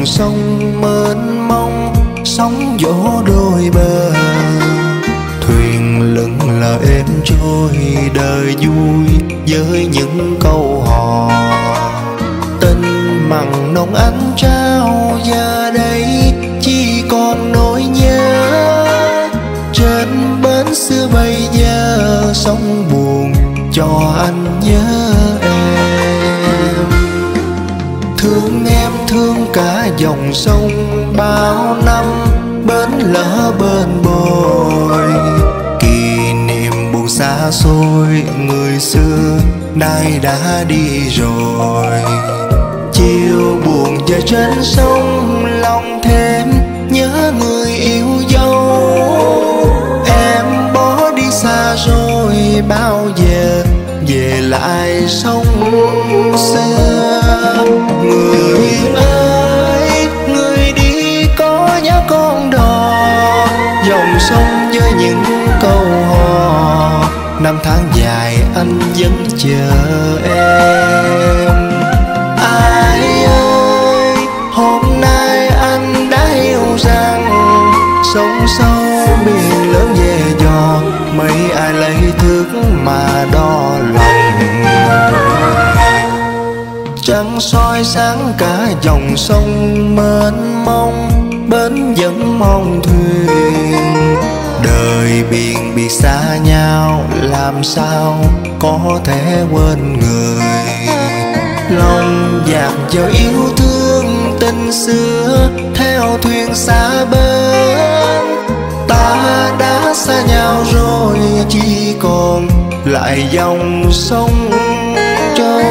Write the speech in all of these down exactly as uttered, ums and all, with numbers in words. dòng sông mênh mông, sóng vỗ đôi bờ, thuyền lững lờ êm trôi đời vui với những câu hò. Tình mặn nồng ánh trao giờ đây chỉ còn nỗi nhớ. Trên bến xưa bây giờ sóng buồn cho anh nhớ em. Thương em thương cả dòng sông bao năm bến lỡ bên bồi. Kỷ niệm buồn xa xôi người xưa nay đã đi rồi. Chiều buồn về trên sông lòng thêm nhớ người yêu dấu. Em bỏ đi xa rồi bao giờ về lại sông xưa. Người ơi người đi có nhớ con đò, dòng sông với những câu hò. Năm tháng dài anh vẫn chờ em. Ai ơi hôm nay anh đã hiểu rằng sông sâu biển lớn về giò, mấy ai lấy thước mà đo lòng. Trăng soi sáng cả dòng sông mênh mông, bến vẫn mong thuyền. Đời biển biệt xa nhau làm sao có thể quên người. Lòng dạt vào yêu thương tình xưa theo thuyền xa bến. Ta đã xa nhau rồi chỉ còn lại dòng sông trôi.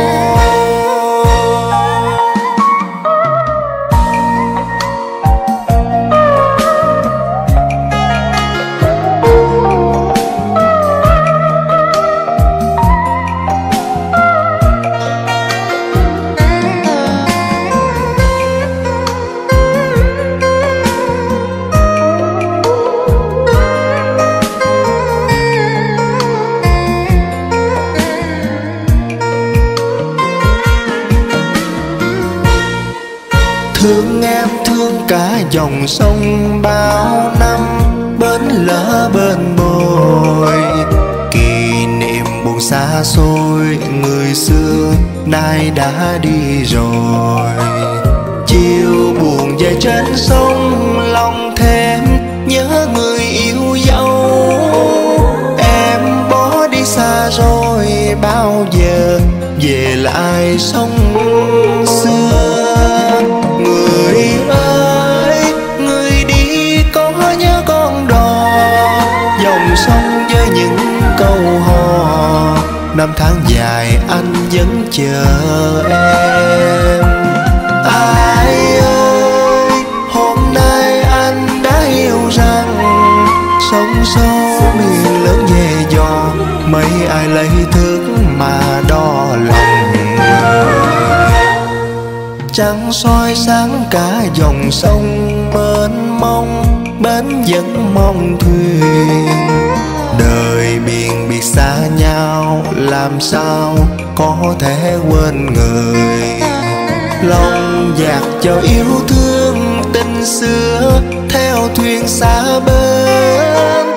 Thương em thương cả dòng sông bao năm bến lỡ bên bồi. Kỷ niệm buồn xa xôi người xưa nay đã đi rồi. Chiều buồn về trên sông lòng thêm nhớ người yêu dấu. Em bỏ đi xa rồi bao giờ về lại sông xưa. Người ơi, người đi có nhớ con đò, dòng sông với những câu hò. Năm tháng dài anh vẫn chờ em. Ai ơi, hôm nay anh đã hiểu rằng sông sâu miền lớn về giò, mấy ai lấy thước mà đo lòng. Trăng soi sáng cả dòng sông mênh mông, bến vẫn mong thuyền. Đời biển biệt xa nhau làm sao có thể quên người. Lòng dạt cho yêu thương tình xưa theo thuyền xa bến.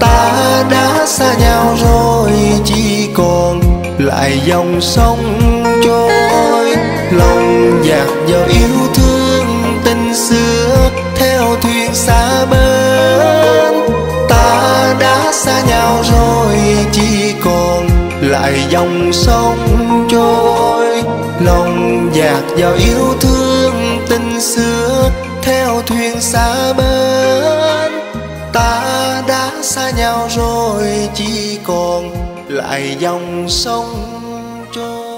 Ta đã xa nhau rồi chỉ còn lại dòng sông trôi. Lòng dạt vào yêu thương tình xưa theo thuyền xa bến. Ta đã xa nhau rồi chỉ còn lại dòng sông trôi. Lòng dạt vào yêu thương tình xưa theo thuyền xa bến. Ta đã xa nhau rồi chỉ còn lại dòng sông trôi.